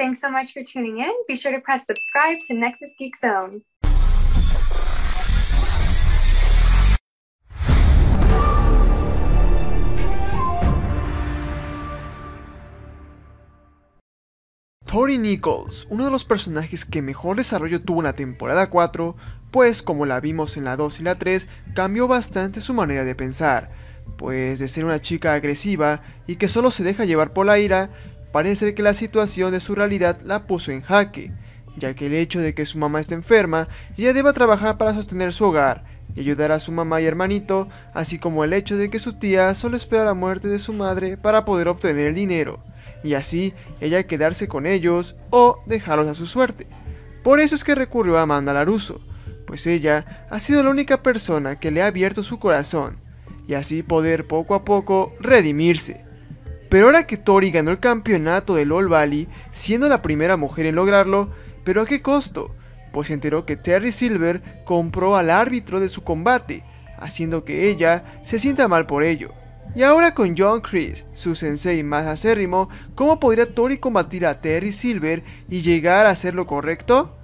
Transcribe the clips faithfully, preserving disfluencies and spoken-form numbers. Thanks so much for tuning in. Be sure to press subscribe to Nexus Geek Zone. Tori Nichols, uno de los personajes que mejor desarrollo tuvo en la temporada cuatro, pues como la vimos en la dos y la tres, cambió bastante su manera de pensar, pues de ser una chica agresiva y que solo se deja llevar por la ira, parece que la situación de su realidad la puso en jaque, ya que el hecho de que su mamá esté enferma, ella deba trabajar para sostener su hogar y ayudar a su mamá y hermanito, así como el hecho de que su tía solo espera la muerte de su madre para poder obtener el dinero, y así ella quedarse con ellos o dejarlos a su suerte. Por eso es que recurrió a Amanda Laruso, pues ella ha sido la única persona que le ha abierto su corazón, y así poder poco a poco redimirse. Pero ahora que Tori ganó el campeonato del All Valley, siendo la primera mujer en lograrlo, ¿pero a qué costo? Pues se enteró que Terry Silver compró al árbitro de su combate, haciendo que ella se sienta mal por ello. Y ahora con John Kreese, su sensei más acérrimo, ¿cómo podría Tori combatir a Terry Silver y llegar a hacer lo correcto?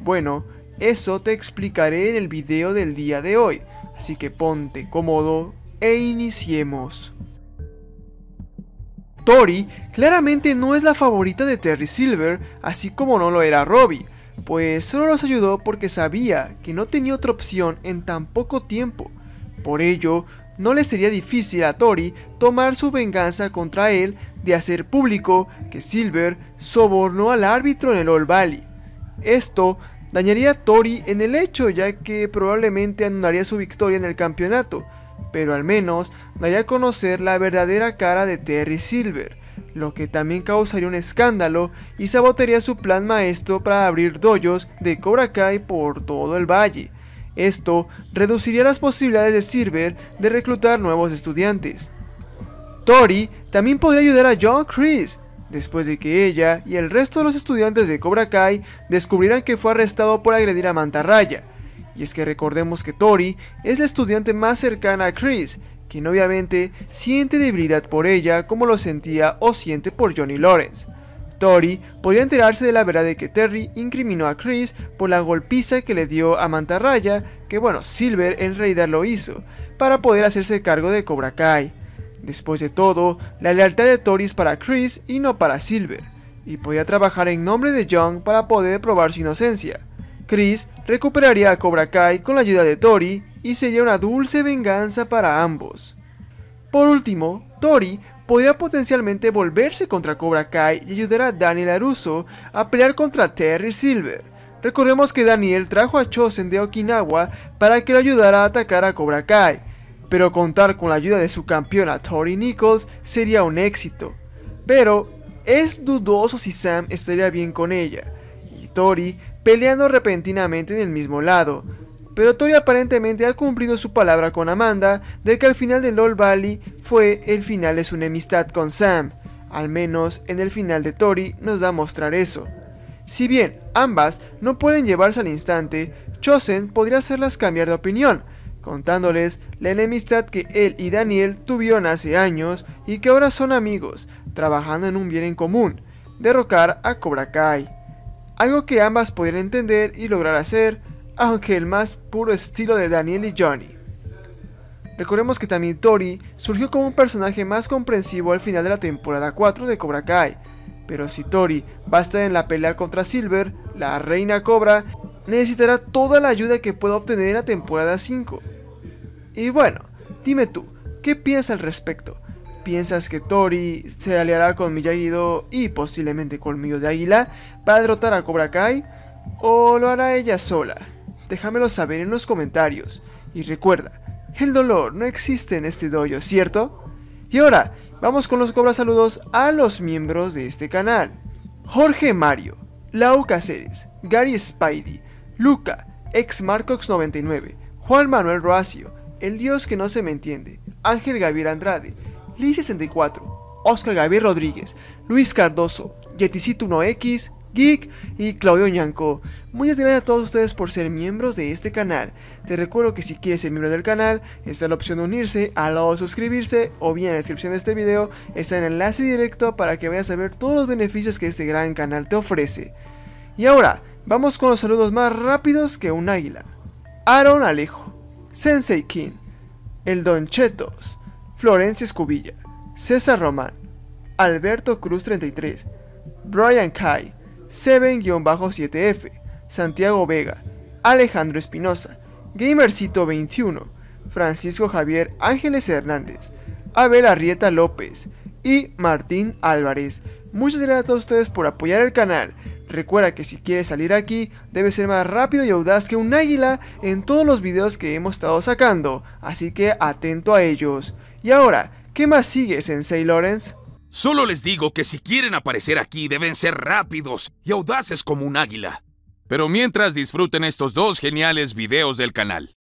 Bueno, eso te explicaré en el video del día de hoy, así que ponte cómodo e iniciemos. Tori claramente no es la favorita de Terry Silver, así como no lo era Robbie, pues solo los ayudó porque sabía que no tenía otra opción en tan poco tiempo. Por ello, no le sería difícil a Tori tomar su venganza contra él de hacer público que Silver sobornó al árbitro en el All Valley. Esto dañaría a Tori en el hecho, ya que probablemente anularía su victoria en el campeonato, pero al menos daría a conocer la verdadera cara de Terry Silver, lo que también causaría un escándalo y sabotaría su plan maestro para abrir dojos de Cobra Kai por todo el valle. Esto reduciría las posibilidades de Silver de reclutar nuevos estudiantes. Tori también podría ayudar a John Kreese, después de que ella y el resto de los estudiantes de Cobra Kai descubrieran que fue arrestado por agredir a Manta Raya. Y es que recordemos que Tori es la estudiante más cercana a Kreese, quien obviamente siente debilidad por ella como lo sentía o siente por Johnny Lawrence. Tori podría enterarse de la verdad de que Terry incriminó a Kreese por la golpiza que le dio a Manta Raya, que bueno, Silver en realidad lo hizo, para poder hacerse cargo de Cobra Kai. Después de todo, la lealtad de Tori es para Kreese y no para Silver, y podría trabajar en nombre de John para poder probar su inocencia. Kreese recuperaría a Cobra Kai con la ayuda de Tori y sería una dulce venganza para ambos. Por último, Tori podría potencialmente volverse contra Cobra Kai y ayudar a Daniel LaRusso a pelear contra Terry Silver. Recordemos que Daniel trajo a Chozen de Okinawa para que lo ayudara a atacar a Cobra Kai, pero contar con la ayuda de su campeona Tori Nichols sería un éxito. Pero es dudoso si Sam estaría bien con ella, y Tori peleando repentinamente en el mismo lado, pero Tori aparentemente ha cumplido su palabra con Amanda de que al final del All Valley fue el final de su enemistad con Sam, al menos en el final de Tori nos da a mostrar eso. Si bien ambas no pueden llevarse al instante, Chozen podría hacerlas cambiar de opinión, contándoles la enemistad que él y Daniel tuvieron hace años y que ahora son amigos, trabajando en un bien en común, derrocar a Cobra Kai. Algo que ambas podrían entender y lograr hacer, aunque el más puro estilo de Daniel y Johnny. Recordemos que también Tori surgió como un personaje más comprensivo al final de la temporada cuatro de Cobra Kai, pero si Tori va a estar en la pelea contra Silver, la reina Cobra, necesitará toda la ayuda que pueda obtener en la temporada cinco. Y bueno, dime tú, ¿qué piensas al respecto? ¿Piensas que Tori se aliará con Miyagi-Do y posiblemente Colmillo de Águila para derrotar a Cobra Kai? ¿O lo hará ella sola? Déjamelo saber en los comentarios. Y recuerda, el dolor no existe en este dojo, ¿cierto? Y ahora, vamos con los Cobra saludos a los miembros de este canal. Jorge Mario, Lau Cáceres, Gary Spidey, Luca, ex Marcox noventa y nueve, Juan Manuel Roacio, El Dios que no se me entiende, Ángel Gabriel Andrade, Liz sesenta y cuatro, Oscar Gabriel Rodríguez, Luis Cardoso, Yeticito uno X, Geek y Claudio Ñanco. Muchas gracias a todos ustedes por ser miembros de este canal. Te recuerdo que si quieres ser miembro del canal, está la opción de unirse, al lado de suscribirse, o bien en la descripción de este video está el enlace directo para que vayas a ver todos los beneficios que este gran canal te ofrece. Y ahora, vamos con los saludos más rápidos que un águila. Aaron Alejo, Sensei King, El Don Chetos, Florencia Escubilla, César Román, Alberto Cruz treinta y tres, Brian Kai, Seven siete F, Santiago Vega, Alejandro Espinosa, Gamercito veintiuno, Francisco Javier Ángeles Hernández, Abel Arrieta López y Martín Álvarez. Muchas gracias a todos ustedes por apoyar el canal. Recuerda que si quieres salir aquí, debes ser más rápido y audaz que un águila en todos los videos que hemos estado sacando, así que atento a ellos. Y ahora, ¿qué más sigue, Sensei Lawrence? Solo les digo que si quieren aparecer aquí, deben ser rápidos y audaces como un águila. Pero mientras, disfruten estos dos geniales videos del canal.